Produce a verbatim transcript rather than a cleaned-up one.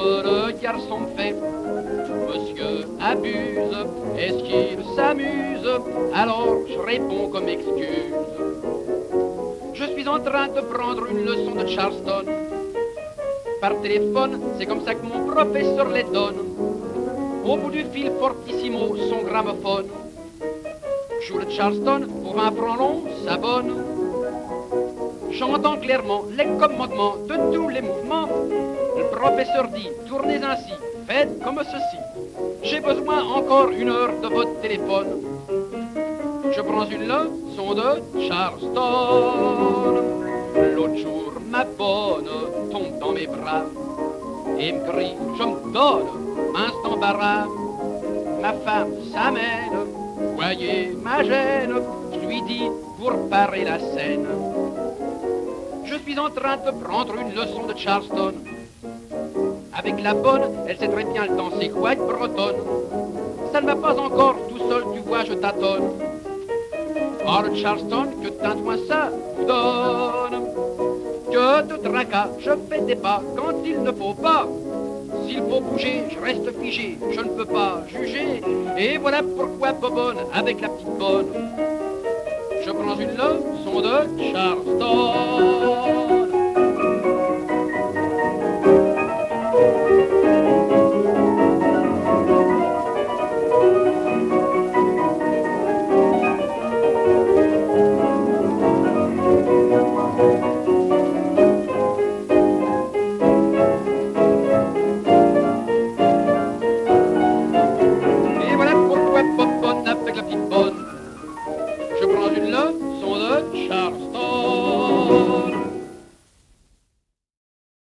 que le garçon fait. Monsieur abuse, est-ce qu'il s'amuse? Alors je réponds comme excuse. Je suis en train de prendre une leçon de Charleston. Par téléphone, c'est comme ça que mon professeur les donne. Au bout du fil fortissimo, son gramophone. Joue le Charleston, pour un franc long, ça bonne. J'entends clairement les commandements de tous les mouvements. Le professeur dit, tournez ainsi, faites comme ceci. J'ai besoin encore une heure de votre téléphone. Je prends une leçon de Charleston. L'autre jour, ma bonne tombe dans mes bras et me crie, je me donne instant barra. Ma femme s'amène, voyez ma gêne. Je lui dis, vous reparez la scène. Je suis en train de prendre une leçon de Charleston. Avec la bonne, elle sait très bien le danser quoi être bretonne. Ça ne va pas encore, tout seul, tu vois, je tâtonne. Oh, le Charleston, que tintouin ça vous donne. Que de tracas, je fais des pas quand il ne faut pas. S'il faut bouger, je reste figé, je ne peux pas juger. Et voilà pourquoi Bobonne, avec la petite bonne, je prends une leçon de Charleston. Je prends une leçon de Charleston.